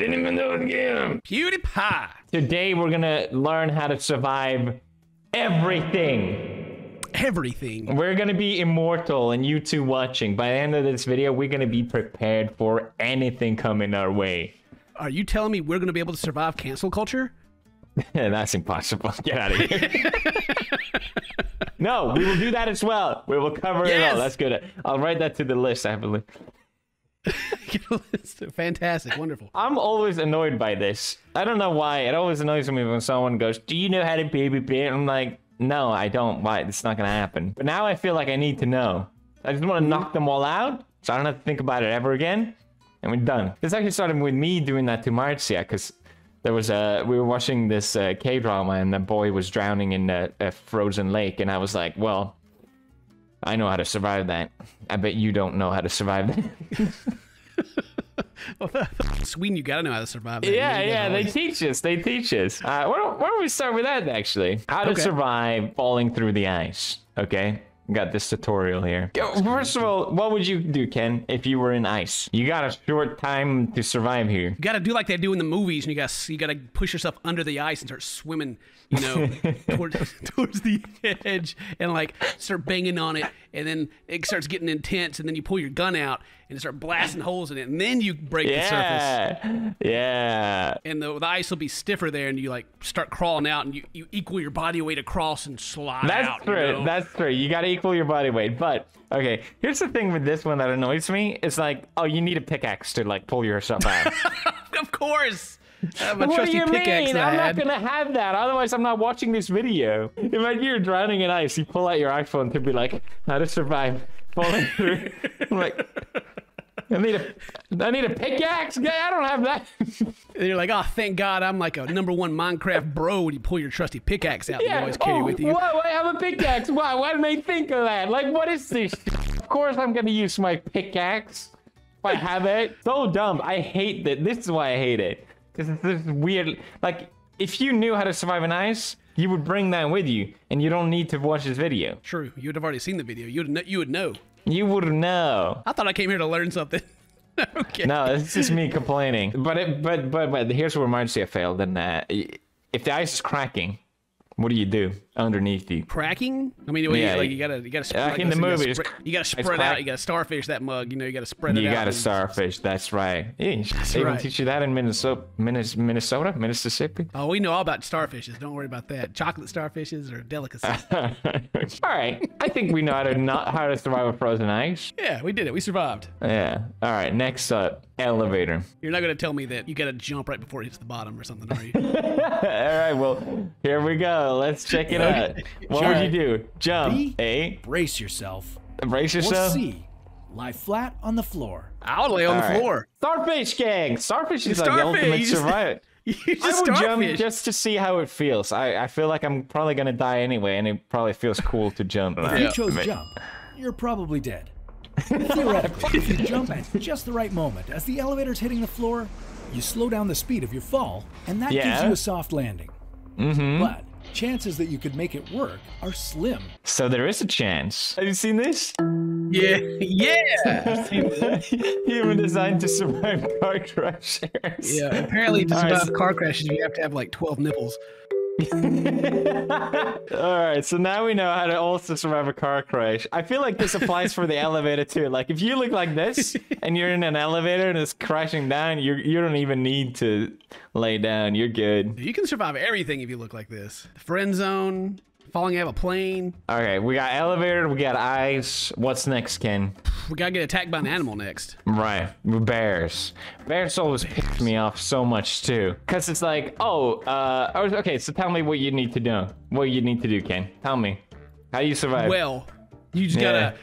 Didn't even know the game. PewDiePie. Today we're gonna learn how to survive everything. Everything. We're gonna be immortal, and you two watching. By the end of this video, we're gonna be prepared for anything coming our way. Are you telling me we're gonna be able to survive cancel culture? That's impossible. Get out of here. No, we will do that as well. We will cover it all. That's good. I'll write that to the list. I have a list. Fantastic, wonderful. I'm always annoyed by this. I don't know why. It always annoys me when someone goes, "Do you know how to PvP?" And I'm like, "No, I don't. Why? It's not gonna happen." But now I feel like I need to know. I just want to knock them all out, so I don't have to think about it ever again. And we're done. This actually started with me doing that to Marzia, because there was we were watching this K-drama, and the boy was drowning in a frozen lake, and I was like, "Well, I know how to survive that. I bet you don't know how to survive that." Well, Sweden, you gotta know how to survive that. Yeah, yeah, they teach us. They teach us. Why don't we start with that, actually? How to survive falling through the ice. Okay, got this tutorial here. First of all, what would you do, Ken, if you were in ice? You got a short time to survive here. You gotta do like they do in the movies, and you gotta push yourself under the ice and start swimming, you know, towards the edge, and like start banging on it, and then it starts getting intense, and then you pull your gun out and start blasting holes in it, and then you break the surface. Yeah. And the ice will be stiffer there, and you like start crawling out, and you equal your body weight across and slide out. That's true. You know? That's true. You gotta equal your body weight. But okay, here's the thing with this one that annoys me. It's like, oh, you need a pickaxe to like pull yourself out. Of course. What do you mean? I'm not gonna have that. Otherwise, I'm not watching this video. If you're drowning in ice, you pull out your iPhone to be like, how to survive falling through. I'm like, I need a pickaxe? I don't have that. And you're like, oh, thank God, I'm like a #1 Minecraft bro when you pull your trusty pickaxe out. Yeah. You always carry with you. Why I have a pickaxe? Why didn't I think of that? Like, what is this? Of course I'm gonna use my pickaxe if I have it. So dumb. I hate that. This is why I hate it. This is weird. Like, if you knew how to survive in ice, you would bring that with you, and you don't need to watch this video. True. You would have already seen the video. You would know. You would know. I thought I came here to learn something. Okay. No, it's just me complaining. But here's where Marzia failed. And if the ice is cracking, what do you do underneath you? Cracking? I mean, you gotta spread. Like in the movie, you gotta spread out. You gotta starfish that mug. You know, you gotta spread it out. You gotta starfish. That's right. That's they even teach you that in Mississippi. Oh, we know all about starfishes. Don't worry about that. Chocolate starfishes are delicacies. All right. I think we know how to survive a frozen ice. Yeah, we did it. We survived. Yeah. All right. Next up, elevator. You're not gonna tell me that you gotta jump right before it hits the bottom or something, are you? All right. Well, here we go. Let's check it out. What would you do? Jump. A. Brace yourself. Brace yourself. Or C. Lie flat on the floor. I'll lay on the floor. Starfish gang. Starfish is like the ultimate survivor. I would jump just to see how it feels. I feel like I'm probably gonna die anyway, and it probably feels cool to jump. If you chose jump, you're probably dead. Theoretically, if you jump at just the right moment, as the elevator's hitting the floor, you slow down the speed of your fall, and that gives you a soft landing. Mm-hmm. But chances that you could make it work are slim. So there is a chance. Have you seen this? Yeah, yeah. Human designed to survive car crashes. Yeah, apparently to survive car crashes, you have to have like 12 nipples. All right, so now we know how to also survive a car crash. I feel like this applies for the elevator too. Like, if you look like this and you're in an elevator and it's crashing down, you don't even need to lay down. You're good. You can survive everything if you look like this. Friend zone, falling out of a plane. Okay, we got elevator, we got ice. What's next, Ken? We gotta get attacked by an animal next. Right, bears. Bears always piss me off so much too. Cause it's like, okay, so tell me what you need to do. What you need to do, Ken. Tell me. How do you survive? Well, you just gotta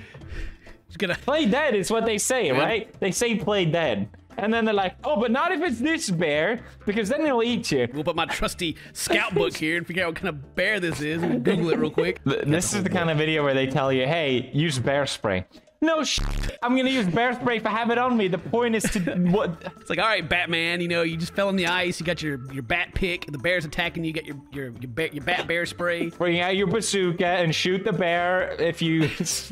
play dead is what they say, right? They say play dead. And then they're like, oh, but not if it's this bear, because then it'll eat you. We'll put my trusty scout book here and figure out what kind of bear this is and Google it real quick. This is the kind of video where they tell you, hey, use bear spray. No shit, I'm gonna use bear spray if I have it on me. The point is to what? It's like, all right, Batman, you know, you just fell on the ice, you got your bat pick, the bear's attacking you, you got your bat bear spray. Bring out your bazooka and shoot the bear if you. It's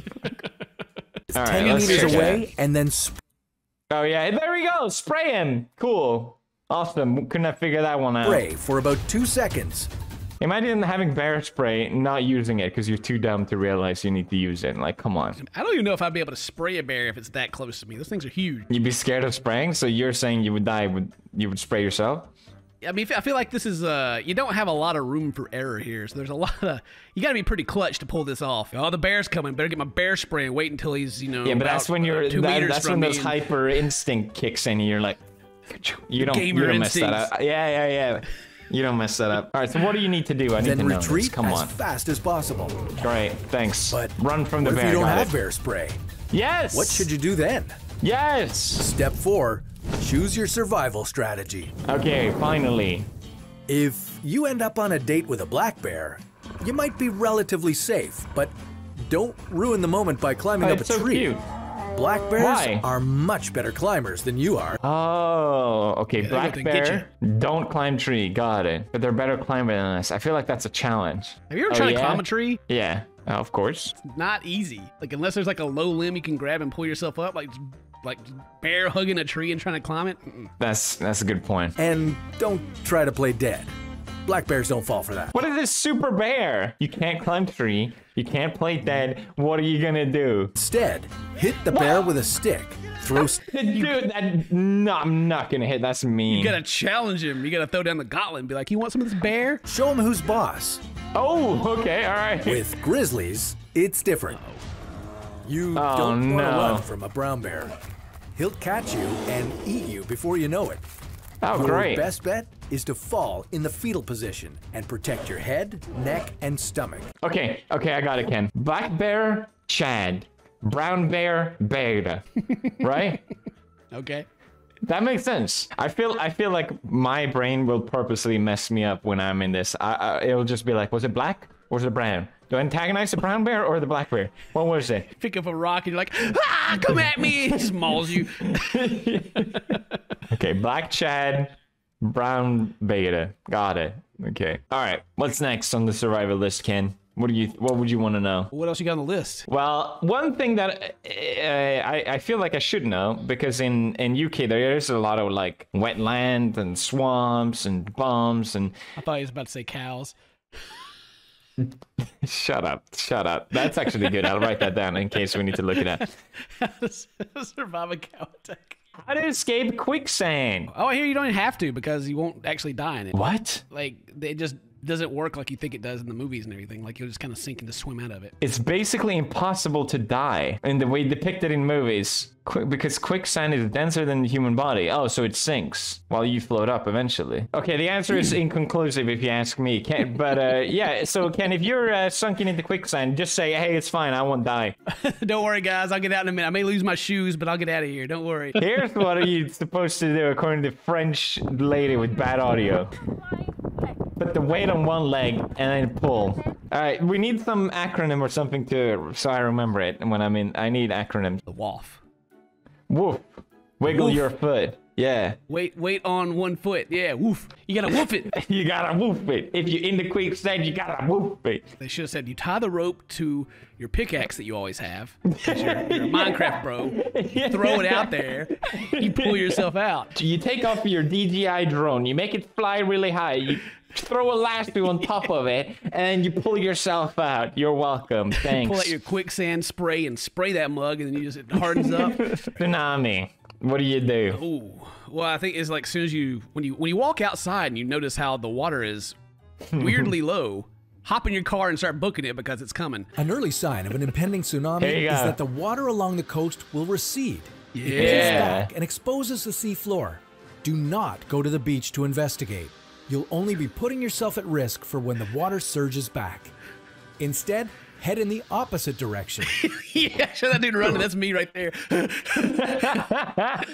all right, 10 meters away and then. Oh yeah, there we go, spray him. Cool. Awesome. Couldn't have figured that one out. Spray for about 2 seconds. Imagine having bear spray and not using it because you're too dumb to realize you need to use it. Like, come on. I don't even know if I'd be able to spray a bear if it's that close to me. Those things are huge. You'd be scared of spraying, so you're saying you would die with you would spray yourself? I mean, I feel like this is you don't have a lot of room for error here, so there's a lot of you got to be pretty clutch to pull this off. Oh, the bear's coming. Better get my bear spray and wait until he's, you know. Yeah, but that's when you're 2 meters that's when those hyper instinct kicks in and you're like you don't mess that up. Yeah, yeah, yeah. You don't mess that up. All right, so what do you need to do? I need to know this. Come on. Then retreat as fast as possible. Great, thanks. But run from the bear. If you don't have bear spray. Yes. What should you do then? Yes. Step 4, choose your survival strategy. Okay, finally. If you end up on a date with a black bear, you might be relatively safe, but don't ruin the moment by climbing up a tree. So cute. Black bears are much better climbers than you are. Oh, okay. Yeah, black bear, don't climb tree. Got it. But they're better climber than us. I feel like that's a challenge. Have you ever tried to climb a tree? Yeah, of course. It's not easy. Like, unless there's like a low limb you can grab and pull yourself up, like bear hugging a tree and trying to climb it. Mm-mm. That's a good point. And don't try to play dead. Black bears don't fall for that. What is this super bear? You can't climb tree. You can't play dead. What are you gonna do? Instead, hit the bear with a stick. Throw Dude, no, I'm not gonna hit. That's mean. You gotta challenge him. You gotta throw down the gauntlet and be like, you want some of this bear? Show him who's boss. Oh, okay, all right. With grizzlies, it's different. You don't want to run from a brown bear. He'll catch you and eat you before you know it. Oh, great. Your best bet is to fall in the fetal position and protect your head, neck, and stomach. Okay, okay, I got it, Ken. Black bear, Chad. Brown bear, Beta. Right? Okay. That makes sense. I feel like my brain will purposely mess me up when I'm in this. It'll just be like, was it black or was it brown? Do I antagonize the brown bear or the black bear? What was it? Pick up a rock and you're like, ah, come at me! It just mauls you. Okay, black Chad, brown Beta. Got it. Okay. All right. What's next on the survival list, Ken? What would you want to know? What else you got on the list? Well, one thing that I feel like I should know, because in UK there is a lot of like wetland and swamps and bumps and. I thought he was about to say cows. Shut up, shut up. That's actually good. I'll write that down in case we need to look it up. How to survive a cow attack. How to escape quicksand. Oh, I hear you don't have to because you won't actually die in it. What? Like, it just doesn't work like you think it does in the movies and everything. Like, you'll just kind of sink and just swim out of it. It's basically impossible to die in the way depicted in movies because quicksand is denser than the human body. Oh, so it sinks while you float up eventually. Okay, the answer is inconclusive if you ask me, Ken. But yeah, so Ken, if you're sunken into quicksand, just say, hey, it's fine, I won't die. Don't worry, guys, I'll get out in a minute. I may lose my shoes, but I'll get out of here. Don't worry. Here's what are you supposed to do according to the French lady with bad audio. Put the weight on one leg and then pull. All right, we need some acronym or something so I remember it. And when I'm in, I need acronyms. The wolf. Woof. Wiggle your foot. Yeah. Wait on one foot. Yeah, woof. You gotta woof it. You gotta woof it. If you're in the quicksand, you gotta woof it. They should have said, you tie the rope to your pickaxe that you always have. You're a Minecraft bro. You throw it out there. You pull yourself out. You take off your DJI drone. You make it fly really high. You throw a lasso on top of it, and you pull yourself out. You're welcome. Thanks. Pull out your quicksand spray and spray that mug, and then you just, it hardens up. Tsunami. What do you do? Oh, well, I think it's like as soon as when you walk outside and you notice how the water is weirdly low, hop in your car and start booking it because it's coming. An early sign of an impending tsunami is that the water along the coast will recede. Yeah. It pushes back and exposes the sea floor. Do not go to the beach to investigate. You'll only be putting yourself at risk for when the water surges back. Instead, head in the opposite direction. Yeah, show that dude running. That's me right there. I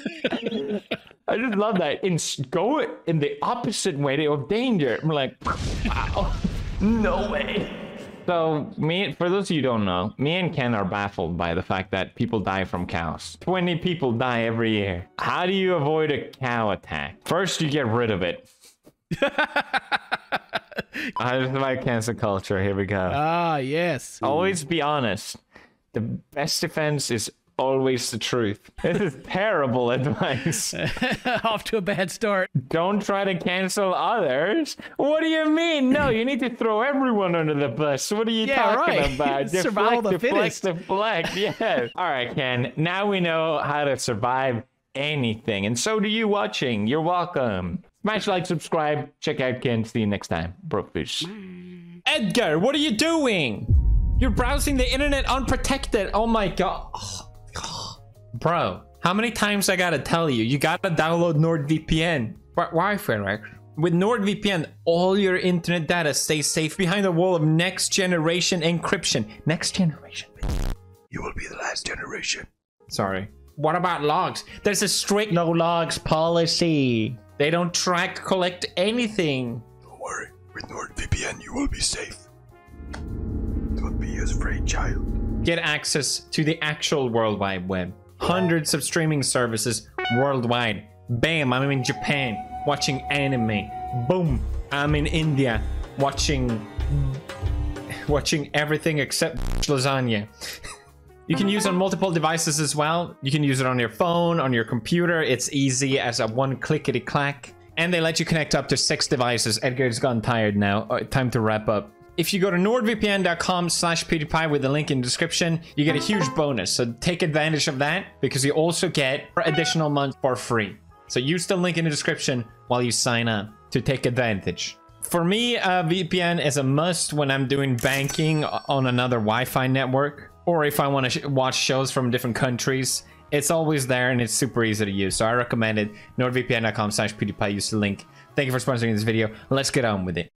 just love that. Go in the opposite way of danger. I'm like, wow, no way. So for those of you who don't know, me and Ken are baffled by the fact that people die from cows. 20 people die every year. How do you avoid a cow attack? First, you get rid of it. This is my cancel culture. Here we go. Ah, yes. Always be honest. The best defense is always the truth. This is terrible advice. Off to a bad start. Don't try to cancel others. What do you mean? No, you need to throw everyone under the bus. What are you talking about? Survive the fittest. Deflect. Yeah. All right, Ken. Now we know how to survive anything. And so do you watching. You're welcome. Smash like, subscribe, check out Ken. See you next time. Brofish. Edgar, what are you doing? You're browsing the internet unprotected. Oh my god. Bro, how many times I gotta tell you? You gotta download NordVPN. Wi-Fi, right? With NordVPN, all your internet data stays safe behind the wall of next generation encryption. Next generation. You will be the last generation. Sorry. What about logs? There's a strict no logs policy. They don't track, collect anything. Don't worry. With NordVPN, you will be safe. Don't be as afraid, child. Get access to the actual World Wide Web. Hundreds of streaming services worldwide. Bam, I'm in Japan watching anime. Boom, I'm in India watching everything except lasagna. You can use it on multiple devices as well. You can use it on your phone, on your computer. It's easy as a one clickety clack. And they let you connect up to 6 devices. Edgar's gotten tired now. All right, time to wrap up. If you go to nordvpn.com/PewDiePie with the link in the description, you get a huge bonus. So take advantage of that because you also get additional months for free. So use the link in the description while you sign up to take advantage. For me, a VPN is a must when I'm doing banking on another Wi-Fi network, or if I want to watch shows from different countries. It's always there and it's super easy to use. So I recommend it. NordVPN.com/PewDiePie. Use the link. Thank you for sponsoring this video. Let's get on with it.